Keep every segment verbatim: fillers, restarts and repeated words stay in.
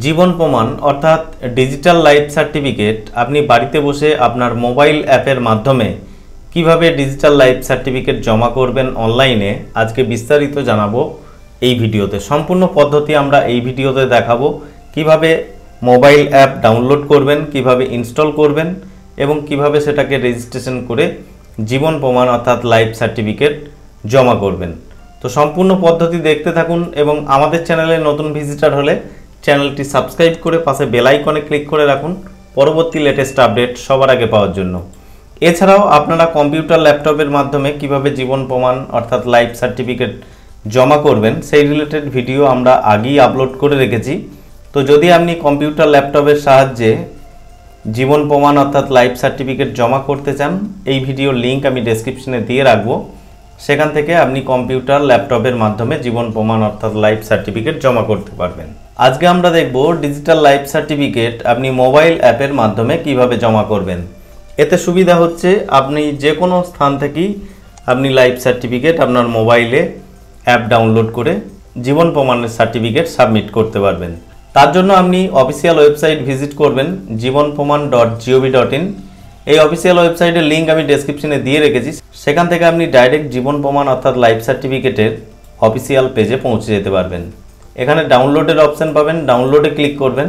जीवन प्रमाण अर्थात डिजिटल लाइफ सर्टिफिकेट आपनी बाड़ीते बसे आपनार मोबाइल ऐपेर माध्यमे किभाबे डिजिटल लाइफ सर्टिफिकेट जमा करबेन अनलाइने आज के विस्तारित जानाबो এই ভিডিওতে। সম্পূর্ণ পদ্ধতি আমরা এই ভিডিওতে দেখাবো কিভাবে মোবাইল অ্যাপ ডাউনলোড করবেন, কিভাবে ইনস্টল করবেন এবং কিভাবে সেটাকে রেজিস্ট্রেশন করে জীবন প্রমাণ অর্থাৎ লাইফ সার্টিফিকেট জমা করবেন। তো সম্পূর্ণ পদ্ধতি দেখতে থাকুন এবং আমাদের চ্যানেলে নতুন ভিজিটর হলে চ্যানেলটি সাবস্ক্রাইব করে পাশে বেল আইকনে ক্লিক করে রাখুন পরবর্তী লেটেস্ট আপডেট সবার আগে পাওয়ার জন্য। এছাড়াও আপনারা কম্পিউটার ল্যাপটপের মাধ্যমে কিভাবে জীবন প্রমাণ অর্থাৎ লাইফ সার্টিফিকেট जमा करबें से रिलेटेड भिडियो आमरा आगे आपलोड कर रेखेछि। तो जदि आपनी कम्पिউটার लैपटपर सहाज्ये जीवन प्रमाण अर्थात लाइफ सार्टिफिकेट जमा करते चान एई भिडियो लिंक आमी डेस्क्रिप्शने दिए राखबो, सेखान थेके आपनी कम्पिউটার लैपटपर माध्यमे जीवन प्रमाण अर्थात लाइफ सार्टिफिकेट जमा करते पारबेन। आजके आमरा देखबो डिजिटल लाइफ सार्टिफिकेट आपनी मोबाइल ऐपेर माध्यमे किभाबे जमा करबेन। एते सुविधा होच्छे आपनी जे कोनो स्थान थेकेई आपनी लाइफ सार्टिफिकेट आपनार मोबाइले অ্যাপ ডাউনলোড করে জীবন প্রমাণের সার্টিফিকেট সাবমিট করতে পারবেন। তার জন্য আপনি অফিশিয়াল ওয়েবসাইট ভিজিট করবেন Jeevan Pramaan dot gov dot in. এই অফিশিয়াল ওয়েবসাইটের লিংক আমি ডেসক্রিপশনে দিয়ে রেখেছি, সেখান থেকে আপনি ডাইরেক্ট জীবন প্রমাণ অর্থাৎ লাইফ সার্টিফিকেটের অফিশিয়াল পেজে পৌঁছে যেতে পারবেন। এখানে ডাউনলোডের অপশন পাবেন, ডাউনলোডে ক্লিক করবেন,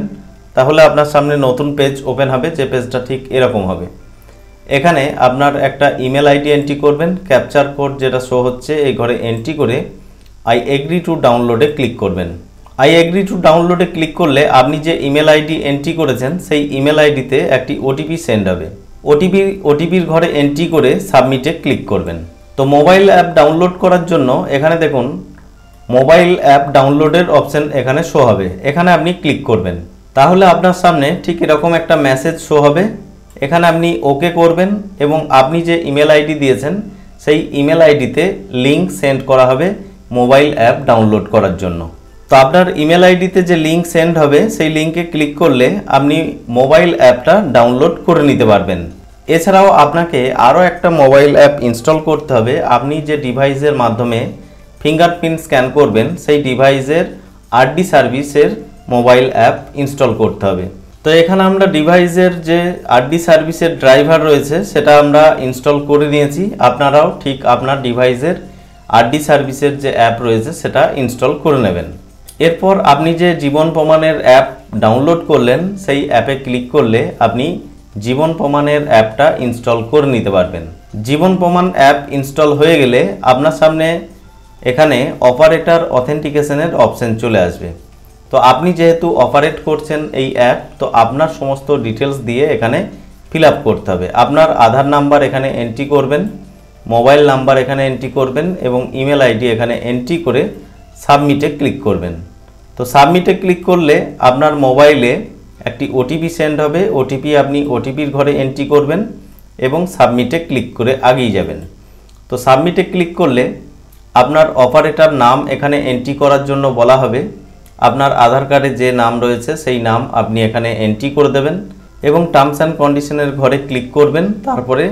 তাহলে আপনার সামনে নতুন পেজ ওপেন হবে। যে পেজটা ঠিক এরকম হবে। এখানে আপনার একটা ইমেল আইডি এন্ট্রি করবেন, ক্যাপচার কোড যেটা শো হচ্ছে এই ঘরে এন্ট্রি করে आई एग्री टू डाउनलोडे क्लिक करबें। आई एग्री टू डाउनलोडे क्लिक कर ले आपनी जे इमेल आईडी एंट्री करेछेन सेई इमेल आईडीते एकटी ओटीपी सेंड होबे। ओटीपी ओटीपिर घरे एंट्री करे सबमिटे क्लिक करबें। तो मोबाइल ऐप डाउनलोड करार जोन्नो एखाने देखुन मोबाइल ऐप डाउनलोडेर अपशन एखाने शो होबे, एखाने आपनी क्लिक करबें। ताहले आपनार सामने ठीक एरकम एकटा मैसेज शो होबे, एखाने आपनी ओके करबें एबं आपनी जे इमेल आईडी दिएछेन सेई इमेल आईडीते लिंक सेंड करा होबे मोबाइल ऐप डाउनलोड करार जोन्नो। तो आपनार इमेल आईडीते जे लिंक सेंड होबे सेई लिंके क्लिक करले आपनी मोबाइल ऐपटा डाउनलोड करे निते पारबेन। एछाड़ाओ आपनाके आरो एकटा मोबाइल ऐप इन्स्टल करते होबे। आपनी जे डिवाइसेर माध्यमे फिंगारप्रिंट स्कैन करबेन सेई डिवाइसेर आरडी सार्विसेर मोबाइल ऐप इन्स्टल करते होबे। तो एखाने आमरा डिवाइसेर जे आरडी सार्विसेर ड्राइवर रयेछे सेटा आमरा इन्स्टल करे नियेछि। आपनाराओ ठीक आपनार डिवाइसेर आरडी सार्विसेर जे ऐप रयेछे सेटा इन्स्टल करे नेबेन। एरपर आपनी जे जीवन प्रमाणेर ऐप डाउनलोड करलेन सेई ऐपे क्लिक करले आपनी जीवन प्रमाणेर ऐपटा इन्स्टल करे निते पारबेन। जीवन प्रमाण ऐप इन्स्टल हये गेले आपनार सामने एखाने अपारेटर अथेंटिकेशनेर अपशन चले आसबे। तो आपनी जेहेतु अपारेट करछेन एई ऐप तो आपनार समस्त डिटेल्स दिए एखाने फिल आप करते होबे। आपनार आधार नम्बर एखाने एंट्री करबेन, मोबाइल नम्बर एखाने एंट्री करबेन एवं इमेल आईडी एखाने एंट्री करे सबमिटे क्लिक करबेन। तो सबमिटे क्लिक करले आपनार मोबाइले एकटी ओटीपी सेंड होबे। ओटीपी आपनी ओटीपिर घरे एंट्री करबेन एवं सबमिटे क्लिक करे आगिये जाबेन। तो सबमिटे क्लिक करले आपनार अपारेटर नाम एखाने एंट्री करार जोन्नो बला होबे। आपनार आधार कार्डे जे नाम रयेछे सेई नाम आपनी एखाने एंट्री करे देबेन एवं टर्म्स एंड कंडिशनेर घरे क्लिक करबेन। तारपरे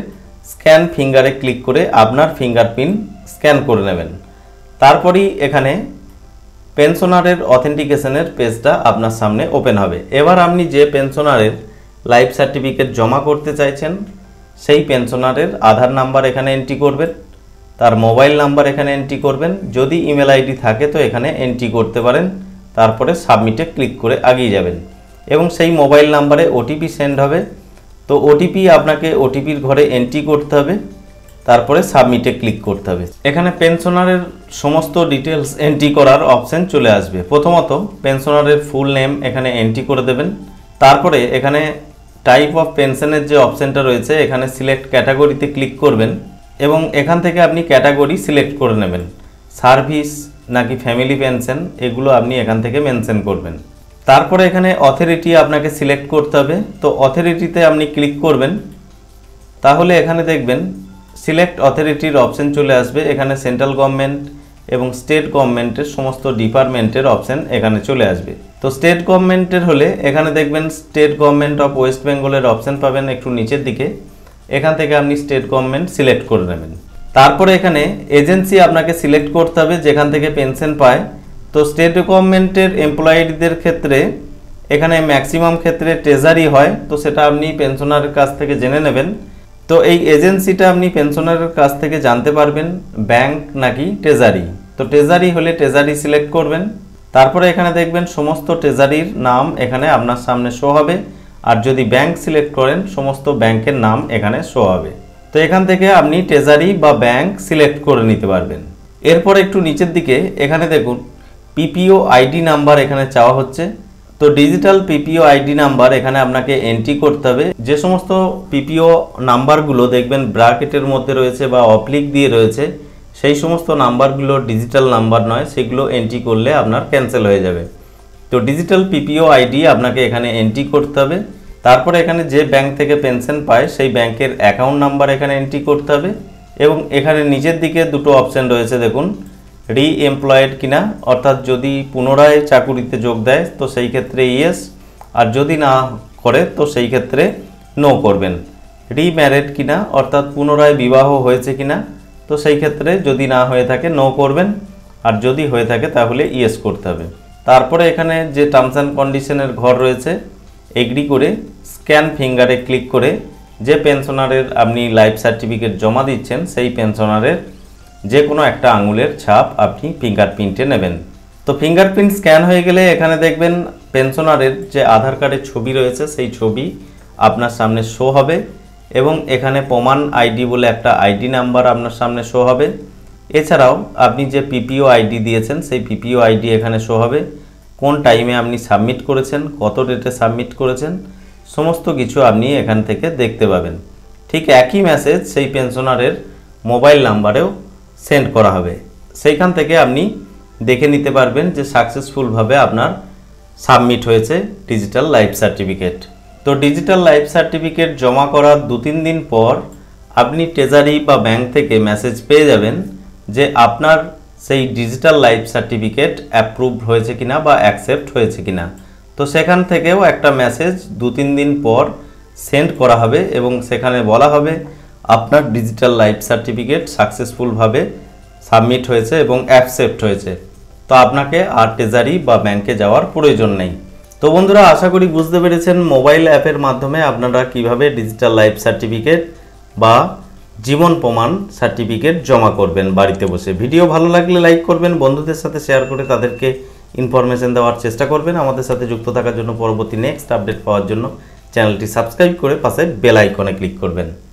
स्कैन फिंगारे क्लिक करे आपनार फिंगारप्रिंट स्कैन करे नेबेन। तारपरेई एखाने पेंशनारेर अथेंटिकेशनेर पेजटा आपनार सामने ओपेन होबे। एबार आपनी जे पेंशनारेर लाइफ सार्टिफिकेट जमा करते चाइछेन सेई पेंशनारेर आधार नम्बर एखाने एंट्री करबेन, तार मोबाइल नम्बर एखाने एंट्री करबेन। जदि इमेल आईडी थाके तो एखाने एंट्री करते पारेन। तारपरे सबमिटे क्लिक करे आगिये जाबेन एबं सेई मोबाइल नम्बरे ओटीपी सेंड होबे। तो ओटीपी आपनाके ओटीपिर घरे एंट्री करते होबे, तारपरे सबमिटे क्लिक करते होबे। एखाने पेंशनारेर समस्त डिटेल्स एंट्री करार अपशन चले आसबे। प्रथमत पेंशनारेर फुल नेम एखाने एंट्री करे देबेन, तारपरे एखाने टाइप अफ पेंशनेर जे अपशनटा रयेछे एखाने सिलेक्ट कैटागरिते क्लिक करबेन एबं एखान थेके आपनि कैटागरि सिलेक्ट करे नेबेन। सार्भिस नाकि फैमिली पेंशन एगुलो आपनि एखान थेके मेनशन करबेन। तारपरे एखाने अथरिटी आपनाके सिलेक्ट करते होबे। तो अथरिटीते आपनि क्लिक करबेन, ताहले एखाने देखबेन सिलेक्ट अथरिटीर अपशन चले आसबे। एखाने सेंट्रल गवर्नमेंट एवं स्टेट गवर्नमेंटेर समस्त डिपार्टमेंटेर अपशन एखाने चले आसबे। तो स्टेट गवर्नमेंटेर होले एखाने देखबेन स्टेट गवर्नमेंट अफ वेस्ट बेंगलेर अपशन पाबेन एकटु निचेर दिके। एखान थेके आपनि स्टेट गवर्नमेंट सिलेक्ट करे नेबेन। तारपरे एखाने एजेंसि आपनाके सिलेक्ट करते होबे जेखान थेके पेंशन पाय। तो स्टेट गवर्नमेंटेर एमप्लॉयीদের ক্ষেত্রে एखाने मैक्सिमाम क्षेत्रे ट्रेजारी हय तो सेटा आपनी पेंशनारेर काछ थेके जेने नेबेन। तो ये एजेंसिटा आपनी पेंशनारेर काछ थेके जानते पारबेन बैंक नाकि ट्रेजारी। तो ट्रेजारी होले ट्रेजारी सिलेक्ट करबेन, तारपरे एखाने देखबेन समस्त ट्रेजारिर नाम एखाने आपनार सामने शो होबे और जदि बैंक सिलेक्ट करें समस्त बैंकेर नाम एखाने शो होबे। तो एखान थेके आपनी ट्रेजारी बा बैंक सिलेक्ट करे निते पारबेन। एरपर एकटु नीचेर दिके एखाने देखुन पीपीओ आईडी नम्बर एखाने चाওয়া হচ্ছে। तो डिजिटल पीपीओ आईडी नम्बर एखाने आपनाके एंट्री करते होबे। जे समस्त पीपीओ नम्बरगुलो देखबेन ब्राकेटेर मध्य रयेछे बा अप्लिक दिये रयेछे सेई समस्त नम्बरगुलो डिजिटल नम्बर नय, सेगुलो एंट्री करले आपनार कैंसेल हये जाबे। तो डिजिटल पीपीओ आईडी आपनाके एखाने एंट्री करते होबे। तारपरे एखाने जे बैंक थेके पेंशन पाय सेई बैंकेर अ্যাকাউন্ট नम्बर एखाने एंट्री करते होबे एबं एखाने निचेर दिके दुटो अपशन रयेछे देखुन रि एमप्लयेड किना, अर्थात जदि पुनराय चाकुरिते जोग देय तो सेई क्षेत्रे येस और जदि ना करे तो सेई क्षेत्रे नो करबेन। रिम्यारिड किना अर्थात पुनराय विवाह हयेछे किना तो सेई क्षेत्रे जदि ना हये थाके नो करबेन और जदि हये थाके ताहले येस करते होबे। तारपरे एखाने जे टर्म्स एंड कंडिशनेर घर रयेछे एग्री करे स्कैन फिंगारे क्लिक करे जे पेंशनारेर आपनी लाइफ सार्टिफिकेट जमा दिच्छेन सेई पेंशनारेर যে কোনো একটা আঙুলের ছাপ আপনি ফিঙ্গারপ্রিন্টে নেবেন। তো ফিঙ্গারপ্রিন্ট স্ক্যান হয়ে গেলে এখানে দেখবেন পেনশনারের যে আধার কার্ডের ছবি রয়েছে সেই ছবি আপনার সামনে শো হবে এবং এখানে প্রমাণ আইডি বলে একটা আইডি নাম্বার আপনার সামনে শো হবে। এছাড়াও আপনি যে পিপিও আইডি দিয়েছেন সেই পিপিও আইডি এখানে শো হবে, কোন টাইমে আপনি সাবমিট করেছেন, কত ডেটে সাবমিট করেছেন, সমস্ত কিছু আপনি এখান থেকে দেখতে পাবেন। ঠিক একই মেসেজ সেই পেনশনারের মোবাইল নাম্বারেও सेंड करा हबे, सेइखान थेके आपनी देखे निते पारबेन जे सक्सेसफुल भावे आपनार सबमिट होयेछे डिजिटल लाइफ सार्टिफिकेट। तो डिजिटल लाइफ सार्टिफिकेट जमा करार दो तीन दिन पर आपनी ट्रेजारी बा बैंक थेके मैसेज पेये जाबेन जे आपनार सेई डिजिटल लाइफ सार्टिफिकेट अप्रूव होयेछे किना बा एक्सेप्ट होयेछे किना। तो सेखान थेकेओ एकटा मैसेज दो तीन दिन पर सेंड करा हबे एबं सेखाने बला हबे आपनार डिजिटल लाइफ सार्टिफिकेट सक्सेसफुल भावे सबमिट होयेछे एबं एक्सेप्ट होयेछे। तो आपनाके आर ट्रेजारी बा बैंके जाओयार प्रयोजन नेई। तो बंधुरा आशा करी बुझते पेरेछेन मोबाइल अ্যাপের माध्यमे आपनारा किभाबे डिजिटल लाइफ सार्टिफिकेट बा जीवन प्रमाण सार्टिफिकेट जमा करबेन बाड़ीते बसे। भिडियो भालो लागले लाइक करबेन, बंधुदेर साथे शेयर करे तादेरके इनफरमेशन देওয়ার चेष्टा करबेन। आमादेर साथे जुक्त थाकार जोन्नो परबर्ती नेक्स्ट आपडेट पाওয়ার जोन्नो चैनलटी सबस्क्राइब करे पाशे बेल आइकने क्लिक करबेन।